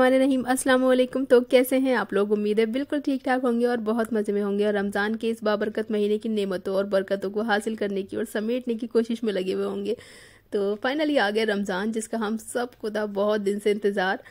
बिस्मिल्लाहिर्रहमानिर्रहीम, अस्सलाम वालेकुम। तो कैसे हैं आप लोग? उम्मीद है बिल्कुल ठीक ठाक होंगे और बहुत मज़े में होंगे और रमज़ान के इस बाबरकत महीने की नेमतों और बरकतों को हासिल करने की और समेटने की कोशिश में लगे हुए होंगे। तो फाइनली आ गया रमज़ान, जिसका हम सबको था बहुत दिन से इंतज़ार।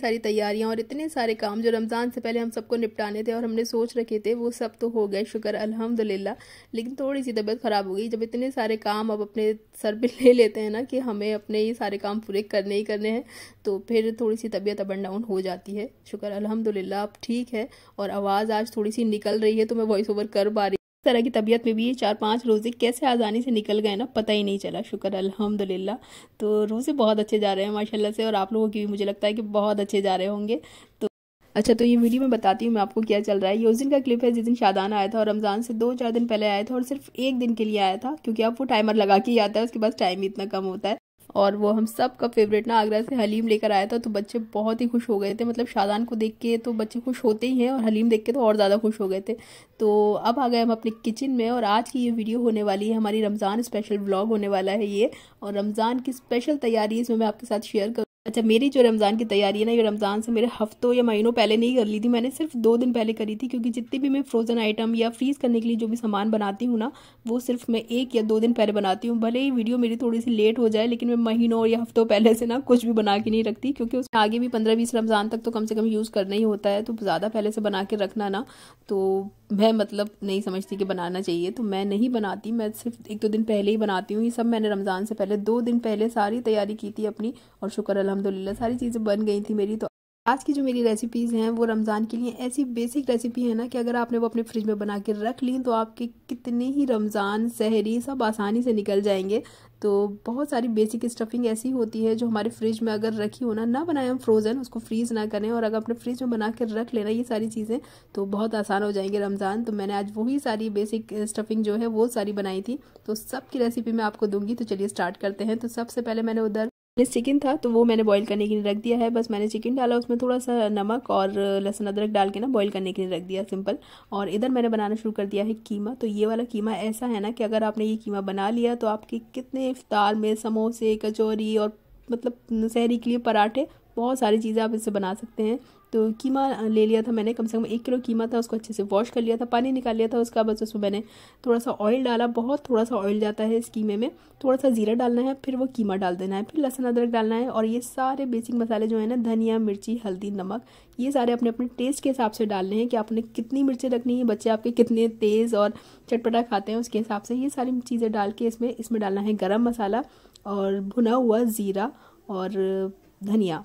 सारी तैयारियां और इतने सारे काम जो रमज़ान से पहले हम सबको निपटाने थे और हमने सोच रखे थे, वो सब तो हो गए शुक्र अल्हम्दुलिल्लाह। लेकिन थोड़ी सी तबीयत ख़राब हो गई। जब इतने सारे काम अब अपने सर पे ले लेते हैं ना कि हमें अपने ये सारे काम पूरे करने ही करने हैं, तो फिर थोड़ी सी तबीयत अप एंड डाउन हो जाती है। शुक्र अल्हम्दुलिल्लाह अब ठीक है। और आवाज़ आज थोड़ी सी निकल रही है तो मैं वॉइस ओवर कर पा रही हूँ। तरह की तबीयत में भी ये 4-5 रोज़े कैसे आसानी से निकल गए ना, पता ही नहीं चला। शुक्र अल्हम्दुलिल्लाह। तो रोज़े बहुत अच्छे जा रहे हैं माशाल्लाह से, और आप लोगों की भी मुझे लगता है कि बहुत अच्छे जा रहे होंगे। तो अच्छा, तो ये वीडियो में बताती हूँ मैं आपको क्या चल रहा है। ये उस दिन का क्लिप है जिस दिन शादान आया था और रमज़ान से 2-4 दिन पहले आया था और सिर्फ एक दिन के लिए आया था, क्योंकि अब वो टाइमर लगा के ही आता है, उसके पास टाइम ही इतना कम होता है। और वो हम सब का फेवरेट ना आगरा से हलीम लेकर आया था, तो बच्चे बहुत ही खुश हो गए थे। मतलब शादान को देख के तो बच्चे खुश होते ही हैं और हलीम देख के तो और ज़्यादा खुश हो गए थे। तो अब आ गए हम अपने किचन में और आज की ये वीडियो होने वाली है, हमारी रमज़ान स्पेशल व्लॉग होने वाला है ये, और रमज़ान की स्पेशल तैयारी इसमें मैं आपके साथ शेयर करूँ। अच्छा, मेरी जो रमज़ान की तैयारी है ना, ये रमज़ान से मेरे हफ्तों या महीनों पहले नहीं कर ली थी, मैंने सिर्फ 2 दिन पहले करी थी। क्योंकि जितनी भी मैं फ्रोज़न आइटम या फ्रीज़ करने के लिए जो भी सामान बनाती हूँ ना, वो सिर्फ मैं 1 या 2 दिन पहले बनाती हूँ। भले ही वीडियो मेरी थोड़ी सी लेट हो जाए, लेकिन मैं महीनों या हफ्तों पहले से ना कुछ भी बना के नहीं रखती, क्योंकि उसके आगे भी 15-20 रमज़ान तक तो कम से कम यूज़ करना ही होता है। तो ज़्यादा पहले से बना के रखना ना, तो मैं मतलब नहीं समझती कि बनाना चाहिए, तो मैं नहीं बनाती। मैं सिर्फ 1-2 दिन पहले ही बनाती हूँ। ये सब मैंने रमज़ान से पहले 2 दिन पहले सारी तैयारी की थी अपनी, और शुक्र अल्हम्दुलिल्लाह सारी चीज़ें बन गई थी मेरी। तो आज की जो मेरी रेसिपीज़ हैं वो रमज़ान के लिए ऐसी बेसिक रेसिपी है ना कि अगर आपने वो अपने फ्रिज में बना के रख ली तो आपके कितने ही रमज़ान सहरी सब आसानी से निकल जाएंगे। तो बहुत सारी बेसिक स्टफिंग ऐसी होती है जो हमारे फ्रिज में अगर रखी हो ना बनाएं हम फ्रोज़न, उसको फ्रीज़ ना करें, और अगर अपने फ्रिज में बना के रख लेना ये सारी चीज़ें, तो बहुत आसान हो जाएंगे रमज़ान। तो मैंने आज वही सारी बेसिक स्टफिंग जो है वो सारी बनाई थी, तो सबकी रेसिपी मैं आपको दूंगी। तो चलिए स्टार्ट करते हैं। तो सबसे पहले मैंने उधर चिकन था तो वो मैंने बॉईल करने के लिए रख दिया है। बस मैंने चिकन डाला, उसमें थोड़ा सा नमक और लहसुन अदरक डाल के ना बॉईल करने के लिए रख दिया सिंपल। और इधर मैंने बनाना शुरू कर दिया है कीमा। तो ये वाला कीमा ऐसा है ना कि अगर आपने ये कीमा बना लिया तो आपके कितने इफ्तार में समोसे, कचौरी और मतलब सहरी के लिए पराठे, बहुत सारी चीज़ें आप इससे बना सकते हैं। तो कीमा ले लिया था मैंने, कम से कम 1 किलो कीमा था, उसको अच्छे से वॉश कर लिया था, पानी निकाल लिया था उसका। बस उसमें मैंने थोड़ा सा ऑयल डाला, बहुत थोड़ा सा ऑयल जाता है इस कीमे में, थोड़ा सा ज़ीरा डालना है, फिर वो कीमा डाल देना है, फिर लहसुन अदरक डालना है। और ये सारे बेसिक मसाले जो है ना, धनिया, मिर्ची, हल्दी, नमक, ये सारे अपने अपने टेस्ट के हिसाब से डालने हैं कि आपने कितनी मिर्चें रखनी है, बच्चे आपके कितने तेज़ और चटपटा खाते हैं उसके हिसाब से ये सारी चीज़ें डाल के इसमें डालना है गरम मसाला और भुना हुआ ज़ीरा और धनिया।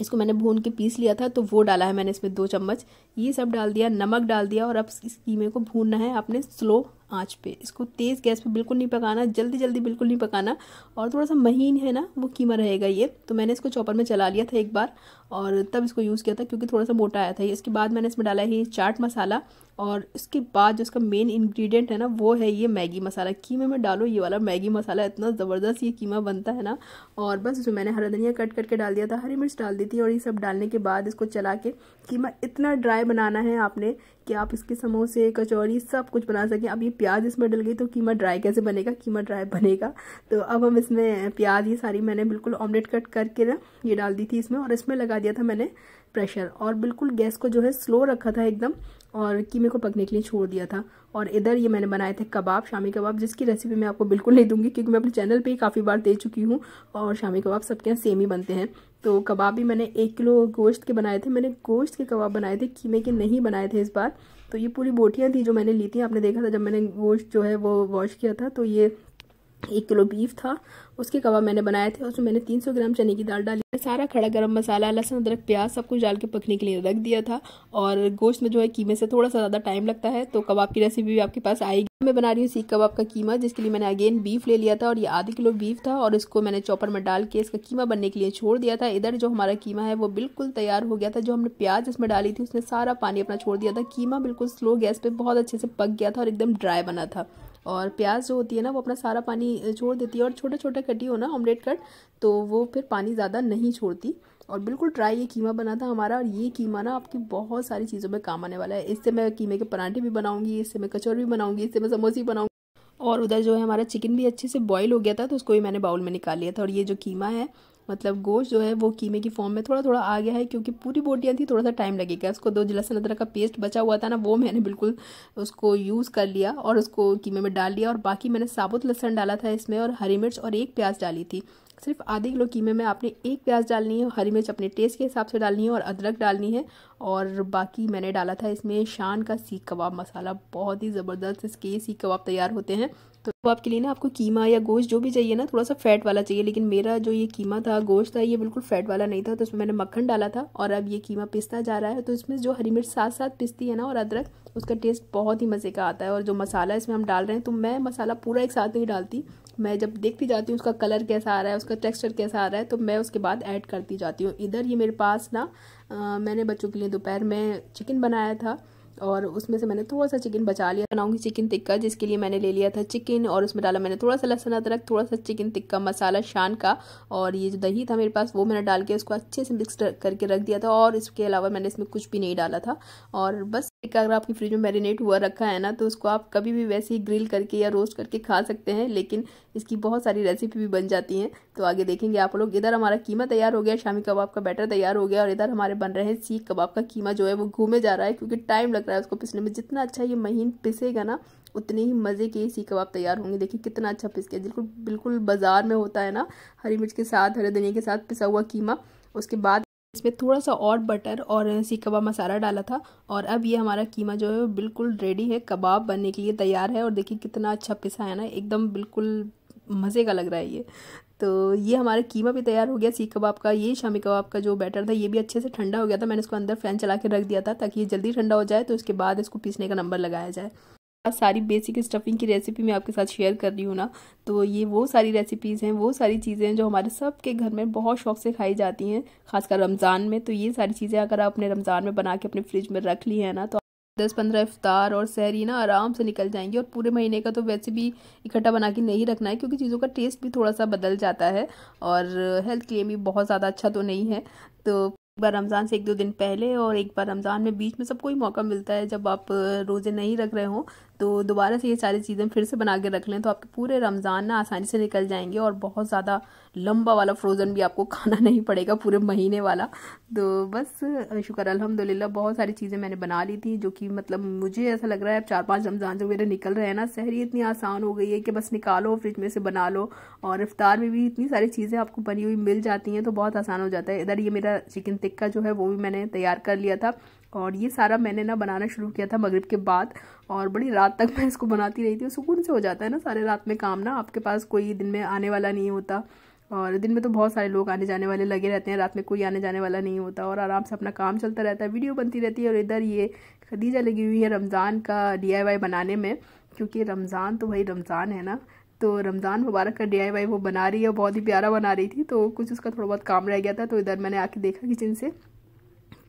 इसको मैंने भून के पीस लिया था तो वो डाला है मैंने इसमें 2 चम्मच। ये सब डाल दिया, नमक डाल दिया, और अब इस कीमे को भूनना है आपने स्लो आंच पे। इसको तेज़ गैस पे बिल्कुल नहीं पकाना, जल्दी जल्दी बिल्कुल नहीं पकाना, और थोड़ा सा महीन है ना वो कीमा रहेगा ये। तो मैंने इसको चॉपर में चला लिया था एक बार और तब इसको यूज़ किया था, क्योंकि थोड़ा सा मोटा आया था ये। इसके बाद मैंने इसमें डाला है चाट मसाला, और इसके बाद जो इसका मेन इंग्रेडिएंट है ना वो है ये मैगी मसाला। कीमे में डालो ये वाला मैगी मसाला, इतना ज़बरदस्त ये कीमा बनता है ना। और बस इसमें मैंने हरा धनिया कट करके डाल दिया था, हरी मिर्च डाल दी थी, और ये सब डालने के बाद इसको चला के कीमा इतना ड्राई बनाना है आपने कि आप इसके समोसे, कचौरी सब कुछ बना सकें। अब ये प्याज इसमें डल गई तो कीमा ड्राई कैसे बनेगा? कीमा ड्राई बनेगा। तो अब हम इसमें प्याज ये सारी मैंने बिल्कुल ऑमलेट कट करके ना ये डाल दी थी इसमें, और इसमें लगा दिया था मैंने प्रेशर, और बिल्कुल गैस को जो है स्लो रखा था एकदम, और कीमे को पकने के लिए छोड़ दिया था। और इधर ये मैंने बनाए थे कबाब, शामी कबाब, जिसकी रेसिपी मैं आपको बिल्कुल नहीं दूंगी क्योंकि मैं अपने चैनल पे ही काफ़ी बार दे चुकी हूँ, और शामी कबाब सबके यहाँ सेम ही बनते हैं। तो कबाब भी मैंने 1 किलो गोश्त के बनाए थे, मैंने गोश्त के कबाब बनाए थे, कीमे के नहीं बनाए थे इस बार। तो ये पूरी बोटियाँ थी जो मैंने ली थी, आपने देखा था जब मैंने गोश्त जो है वो वॉश किया था, तो ये 1 किलो बीफ था, उसके कबाब मैंने बनाए थे। उसमें मैंने 300 ग्राम चने की दाल डाली, सारा खड़ा गरम मसाला, लहसुन, अदरक, प्याज सब कुछ डाल के पकने के लिए रख दिया था। और गोश्त में जो है कीमे से थोड़ा सा ज़्यादा टाइम लगता है, तो कबाब की रेसिपी भी आपके पास आएगी। मैं बना रही हूँ सीख कबाब का कीमा, जिसके लिए मैंने अगेन बीफ ले लिया था, और ये 1/2 किलो बीफ था, और इसको मैंने चॉपर में डाल के इसका कीमा बनने के लिए छोड़ दिया था। इधर जो हमारा कीमा है वो बिल्कुल तैयार हो गया था, जो हमने प्याज इसमें डाली थी उसने सारा पानी अपना छोड़ दिया था। कीमा बिल्कुल स्लो गैस पर बहुत अच्छे से पक गया था और एकदम ड्राई बना था, और प्याज जो होती है ना वो अपना सारा पानी छोड़ देती है, और छोटा छोटा कटी हो ना ऑमलेट कट, तो वो फिर पानी ज़्यादा नहीं छोड़ती, और बिल्कुल ड्राई ये कीमा बना था हमारा। और ये कीमा ना आपकी बहुत सारी चीज़ों में काम आने वाला है। इससे मैं कीमे के पराठे भी बनाऊंगी, इससे मैं कचौरी भी बनाऊंगी, इससे मैं समोसे भी बनाऊंगी। और उधर जो है हमारा चिकन भी अच्छे से बॉईल हो गया था, तो उसको भी मैंने बाउल में निकाल लिया था। और ये जो कीमा है मतलब गोश्त जो है वो कीमे की फॉर्म में थोड़ा थोड़ा आ गया है, क्योंकि पूरी बोटियाँ थी, थोड़ा सा टाइम लगेगा उसको। दो लहसुन अदरक का पेस्ट बचा हुआ था ना, वो मैंने बिल्कुल उसको यूज़ कर लिया और उसको कीमे में डाल लिया। और बाकी मैंने साबुत लहसुन डाला था इसमें, और हरी मिर्च और एक प्याज डाली थी। सिर्फ आधे किलो कीमे में आपने एक प्याज डालनी है, हरी मिर्च अपने टेस्ट के हिसाब से डालनी है और अदरक डालनी है। और बाकी मैंने डाला था इसमें शान का सीख कबाब मसाला, बहुत ही ज़बरदस्त इसके सीख कबाब तैयार होते हैं। तो आपके लिए ना, आपको कीमा या गोश्त जो भी चाहिए ना, थोड़ा सा फैट वाला चाहिए, लेकिन मेरा जो ये कीमा था, गोश्त था, ये बिल्कुल फैट वाला नहीं था, तो उसमें मैंने मक्खन डाला था। और अब ये कीमा पिसता जा रहा है, तो इसमें जो हरी मिर्च साथ साथ पिसती है ना और अदरक, उसका टेस्ट बहुत ही मज़े का आता है। और जो मसाला इसमें हम डाल रहे हैं, तो मैं मसाला पूरा एक साथ नहीं डालती, मैं जब देखती जाती हूँ उसका कलर कैसा आ रहा है, उसका टेक्सचर कैसा आ रहा है, तो मैं उसके बाद ऐड करती जाती हूँ। इधर ये मेरे पास ना मैंने बच्चों के लिए दोपहर में चिकन बनाया था, और उसमें से मैंने थोड़ा सा चिकन बचा लिया। बनाऊंगी चिकन टिक्का, जिसके लिए मैंने ले लिया था चिकन, और उसमें डाला मैंने थोड़ा सा लहसुन अदरक, थोड़ा सा चिकन टिक्का मसाला शान का, और ये जो दही था मेरे पास वो मैंने डाल के उसको अच्छे से मिक्स करके रख दिया था। और इसके अलावा मैंने इसमें कुछ भी नहीं डाला था। और बस टिक्का अगर आपकी फ्रिज में मैरिनेट हुआ रखा है ना, तो उसको आप कभी भी वैसे ही ग्रिल करके या रोस्ट करके खा सकते हैं, लेकिन इसकी बहुत सारी रेसिपी भी बन जाती हैं, तो आगे देखेंगे आप लोग। इधर हमारा कीमा तैयार हो गया, शामी कबाब का बैटर तैयार हो गया, और इधर हमारे बन रहे हैं सीख कबाब का कीमा, जो है वो घूमे जा रहा है क्योंकि टाइम लग रहा है उसको पिसने में। जितना अच्छा ये महीन पिसेगा ना, उतने ही मज़े के सीख कबाब तैयार होंगे। देखिए कितना अच्छा पिस गया, बिल्कुल बिल्कुल बाजार में होता है ना, हरी मिर्च के साथ, हरे धनिया के साथ पिसा हुआ कीमा। उसके बाद इसमें थोड़ा सा और बटर और सीख कबाब मसाला डाला था, और अब ये हमारा कीमा जो है बिल्कुल रेडी है, कबाब बनने के लिए तैयार है। और देखिए कितना अच्छा पिसा है ना, एकदम बिल्कुल मज़े का लग रहा है ये। तो ये हमारा कीमा भी तैयार हो गया सीख कबाब का। ये शामी कबाब का जो बैटर था, ये भी अच्छे से ठंडा हो गया था, मैंने इसको अंदर फ़ैन चला के रख दिया था ताकि ये जल्दी ठंडा हो जाए, तो उसके बाद इसको पीसने का नंबर लगाया जाए। सारी बेसिक स्टफिंग की रेसिपी मैं आपके साथ शेयर कर रही हूँ ना, तो ये वो सारी रेसिपीज़ हैं, वो सारी चीज़ें जो हमारे सब के घर में बहुत शौक से खाई जाती हैं, खासकर रमज़ान में। तो ये सारी चीज़ें अगर आपने रमज़ान में बना के अपने फ्रिज में रख ली है ना, तो 10-15 इफ्तार और सहरी ना आराम से निकल जाएंगी। और पूरे महीने का तो वैसे भी इकट्ठा बना के नहीं रखना है, क्योंकि चीज़ों का टेस्ट भी थोड़ा सा बदल जाता है, और हेल्थ के लिए भी बहुत ज़्यादा अच्छा तो नहीं है। तो एक बार रमज़ान से 1-2 दिन पहले और एक बार रमज़ान में बीच में, सबको ही मौका मिलता है जब आप रोज़े नहीं रख रहे हो, तो दोबारा से ये सारी चीज़ें फिर से बना के रख लें, तो आपके पूरे रमज़ान ना आसानी से निकल जाएंगे, और बहुत ज़्यादा लंबा वाला फ्रोज़न भी आपको खाना नहीं पड़ेगा, पूरे महीने वाला। तो बस शुक्र अल्हम्दुलिल्लाह बहुत सारी चीज़ें मैंने बना ली थी, जो कि मतलब मुझे ऐसा लग रहा है अब 4-5 रमज़ान जो मेरे निकल रहे हैं ना, सहरी इतनी आसान हो गई है कि बस निकालो, फ्रिज में से बना लो, और इफ्तार में भी इतनी सारी चीज़ें आपको बनी हुई मिल जाती हैं, तो बहुत आसान हो जाता है। इधर ये मेरा चिकन टिक्का जो है वो भी मैंने तैयार कर लिया था, और ये सारा मैंने ना बनाना शुरू किया था मगरिब के बाद, और बड़ी रात तक मैं इसको बनाती रही थी। सुकून से हो जाता है ना सारे रात में काम, ना आपके पास कोई दिन में आने वाला नहीं होता, और दिन में तो बहुत सारे लोग आने जाने वाले लगे रहते हैं, रात में कोई आने जाने वाला नहीं होता, और आराम से अपना काम चलता रहता है, वीडियो बनती रहती है। और इधर ये खदीजा लगी हुई है रमज़ान का DIY बनाने में, क्योंकि रमज़ान तो भाई रमज़ान है ना, तो रमज़ान मुबारक का DIY वो बना रही है, बहुत ही प्यारा बना रही थी। तो कुछ उसका थोड़ा बहुत काम रह गया था, तो इधर मैंने आके देखा किचन से,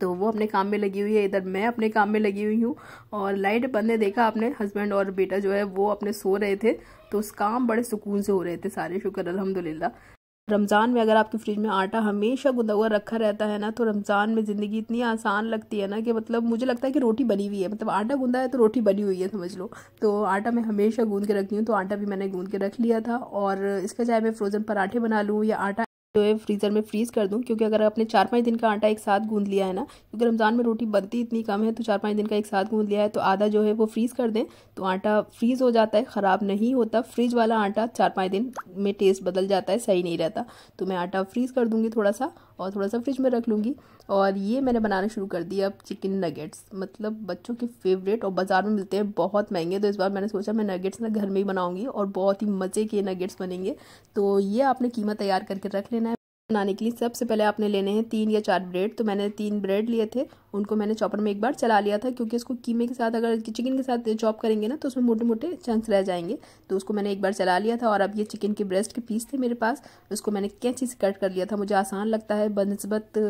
तो वो अपने काम में लगी हुई है, इधर मैं अपने काम में लगी हुई हूँ। और लाइट बंद ने देखा अपने हस्बैंड और बेटा जो है वो अपने सो रहे थे, तो उस काम बड़े सुकून से हो रहे थे सारे, शुक्र अल्हम्दुलिल्लाह। रमज़ान में अगर आपके फ्रिज में आटा हमेशा गूंदा हुआ रखा रहता है ना, तो रमज़ान में ज़िंदगी इतनी आसान लगती है ना, कि मतलब मुझे लगता है कि रोटी बनी हुई है, मतलब आटा गूंदा है तो रोटी बनी हुई है समझ लो। तो आटा मैं हमेशा गूंद के रखती हूँ, तो आटा भी मैंने गूंद के रख लिया था, और इसका चाहे मैं फ्रोज़न पराठे बना लूँ या आटा जो है फ्रीज़र में फ्रीज़ कर दूं, क्योंकि अगर आपने 4-5 दिन का आटा एक साथ गूंद लिया है ना, क्योंकि रमज़ान में रोटी बनती इतनी कम है, तो 4-5 दिन का एक साथ गूंद लिया है, तो आधा जो है वो फ्रीज़ कर दें, तो आटा फ्रीज़ हो जाता है, ख़राब नहीं होता। फ्रिज वाला आटा 4-5 दिन में टेस्ट बदल जाता है, सही नहीं रहता। तो मैं आटा फ्रीज़ कर दूँगी थोड़ा सा, और थोड़ा सा फ्रिज में रख लूँगी। और ये मैंने बनाना शुरू कर दिया अब चिकन नगेट्स, मतलब बच्चों के फेवरेट, और बाज़ार में मिलते हैं बहुत महंगे, तो इस बार मैंने सोचा मैं नगेट्स ना घर में ही बनाऊँगी, और बहुत ही मज़े के नगेट्स बनेंगे। तो ये आपने कीमा तैयार करके रख लेना है। बनाने के लिए सबसे पहले आपने लेने हैं 3 या 4 ब्रेड, तो मैंने 3 ब्रेड लिए थे, उनको मैंने चॉपर में एक बार चला लिया था, क्योंकि इसको कीमे के साथ अगर चिकन के साथ चॉप करेंगे ना, तो उसमें मोटे मोटे चंक्स रह जाएंगे, तो उसको मैंने एक बार चला लिया था। और अब ये चिकन के ब्रेस्ट के पीस थे मेरे पास, उसको मैंने कैंची से कट कर लिया था, मुझे आसान लगता है बनिस्बत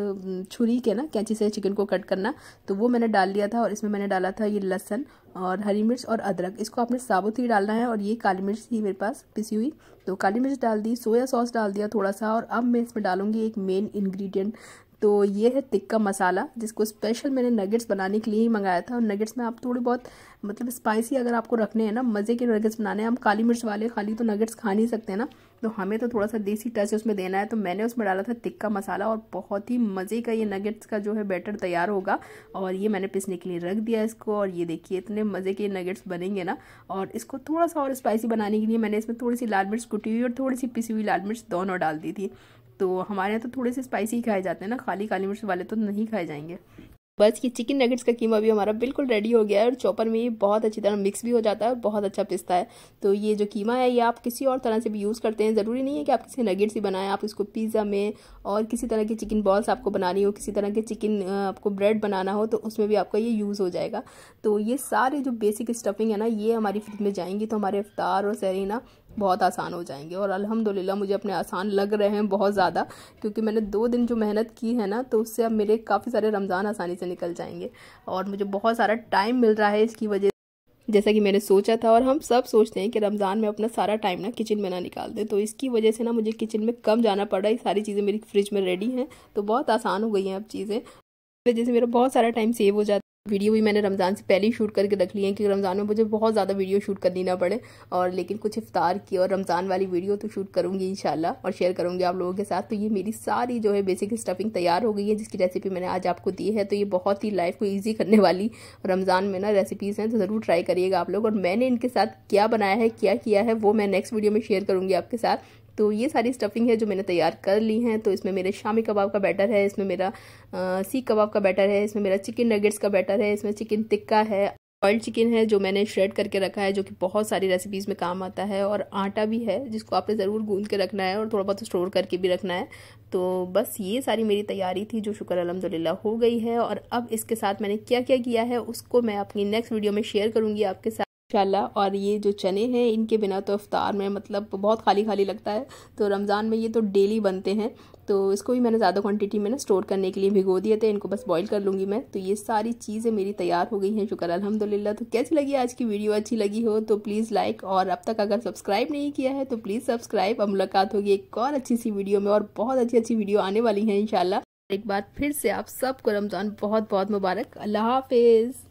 छुरी के ना, कैंची से चिकन को कट करना, तो वो मैंने डाल लिया था। और इसमें मैंने डाला था ये लहसुन और हरी मिर्च और अदरक, इसको आपने साबुत ही डालना है, और ये काली मिर्च थी मेरे पास पिसी हुई, तो काली मिर्च डाल दी, सोया सॉस डाल दिया थोड़ा सा। और अब मैं इसमें डालूंगी एक मेन इंग्रेडिएंट, तो ये है टिक्का मसाला, जिसको स्पेशल मैंने नगेट्स बनाने के लिए ही मंगाया था। और नगेट्स में आप थोड़ी बहुत मतलब स्पाइसी अगर आपको रखने हैं ना, मज़े के नगेट्स बनाने हैं, हम काली मिर्च वाले खाली तो नगेट्स खा नहीं सकते ना, तो हमें तो थोड़ा सा देसी टच उसमें देना है। तो मैंने उसमें डाला था तिक्का मसाला और बहुत ही मज़े का ये नगेट्स का जो है बैटर तैयार होगा। और ये मैंने पिसने के लिए रख दिया इसको, और ये देखिए इतने मज़े के नगेट्स बनेंगे ना। और इसको थोड़ा सा और स्पाइसी बनाने के लिए मैंने इसमें थोड़ी सी लाल मिर्च कुटी हुई और थोड़ी सी पिसी हुई लाल मिर्च दोनों डाल दी थी। तो हमारे यहाँ तो थोड़े से स्पाइसी ही खाए जाते हैं ना, खाली काली मिर्च वाले तो नहीं खाए जाएंगे। बस ये चिकन नगेट्स का कीमा भी हमारा बिल्कुल रेडी हो गया है और चॉपर में ये बहुत अच्छी तरह मिक्स भी हो जाता है और बहुत अच्छा पिसता है। तो ये जो कीमा है ये आप किसी और तरह से भी यूज़ करते हैं, ज़रूरी नहीं है कि आप किसी नगेट्स ही बनाएं। आप इसको पिज़्ज़ा में और किसी तरह की चिकन बॉल्स आपको बनानी हो, किसी तरह के चिकन आपको ब्रेड बनाना हो तो उसमें भी आपका ये यूज़ हो जाएगा। तो ये सारे जो बेसिक स्टफिंग है ना ये हमारी फ्रिज में जाएंगी तो हमारे इफ्तार और सहरी ना बहुत आसान हो जाएंगे। और अल्हम्दुलिल्लाह मुझे अपने आसान लग रहे हैं बहुत ज़्यादा, क्योंकि मैंने 2 दिन जो मेहनत की है ना तो उससे अब मेरे काफ़ी सारे रमज़ान आसानी से निकल जाएंगे और मुझे बहुत सारा टाइम मिल रहा है इसकी वजह, जैसा कि मैंने सोचा था। और हम सब सोचते हैं कि रमज़ान में अपना सारा टाइम ना किचन में ना निकाल दें, तो इसकी वजह से ना मुझे किचन में कम जाना पड़ रहा है। सारी चीज़ें मेरी फ्रिज में रेडी हैं तो बहुत आसान हो गई हैं अब चीज़ें, वजह से मेरा बहुत सारा टाइम सेव हो जाता है। वीडियो भी मैंने रमज़ान से पहले ही शूट करके रख ली है क्योंकि रमज़ान में मुझे बहुत ज़्यादा वीडियो शूट करनी ना पड़े। और लेकिन कुछ इफ्तार की और रमज़ान वाली वीडियो तो शूट करूँगी इंशाल्लाह और शेयर करूँगी आप लोगों के साथ। तो ये मेरी सारी जो है बेसिक स्टफिंग तैयार हो गई है जिसकी रेसिपी मैंने आज आपको दी है। तो ये बहुत ही लाइफ को ईजी करने वाली रमज़ान में ना रेसिपीज़ हैं, तो ज़रूर ट्राई करिएगा आप लोग। और मैंने इनके साथ क्या बनाया है क्या किया है वो मैं नेक्स्ट वीडियो में शेयर करूँगी आपके साथ। तो ये सारी स्टफिंग है जो मैंने तैयार कर ली हैं। तो इसमें मेरे शामी कबाब का बैटर है, इसमें मेरा सीख कबाब का बैटर है, इसमें मेरा चिकन नगेट्स का बैटर है, इसमें चिकन टिक्का है, बॉइल्ड चिकन है जो मैंने श्रेड करके रखा है जो कि बहुत सारी रेसिपीज़ में काम आता है, और आटा भी है जिसको आपने ज़रूर गूंद के रखना है और थोड़ा बहुत स्टोर करके भी रखना है। तो बस ये सारी मेरी तैयारी थी जो शुक्र अल्हम्दुलिल्लाह हो गई है। और अब इसके साथ मैंने क्या क्या किया है उसको मैं अपनी नेक्स्ट वीडियो में शेयर करूँगी आपके साथ इंशाल्लाह। और ये जो चने हैं इनके बिना तो इफ्तार में मतलब बहुत खाली खाली लगता है, तो रमज़ान में ये तो डेली बनते हैं। तो इसको भी मैंने ज़्यादा क्वांटिटी में ना स्टोर करने के लिए भिगो दिए थे, इनको बस बॉईल कर लूँगी मैं। तो ये सारी चीज़ें मेरी तैयार हो गई हैं शुक्र अल्हम्दुलिल्लाह। तो कैसी लगी आज की वीडियो, अच्छी लगी हो तो प्लीज़ लाइक, और अब तक अगर सब्सक्राइब नहीं किया है तो प्लीज़ सब्सक्राइब। अब मुलाकात होगी एक और अच्छी सी वीडियो में, और बहुत अच्छी अच्छी वीडियो आने वाली हैं इंशाल्लाह। एक बार फिर से आप सबको रमज़ान बहुत बहुत मुबारक। अल्लाह हाफिज़।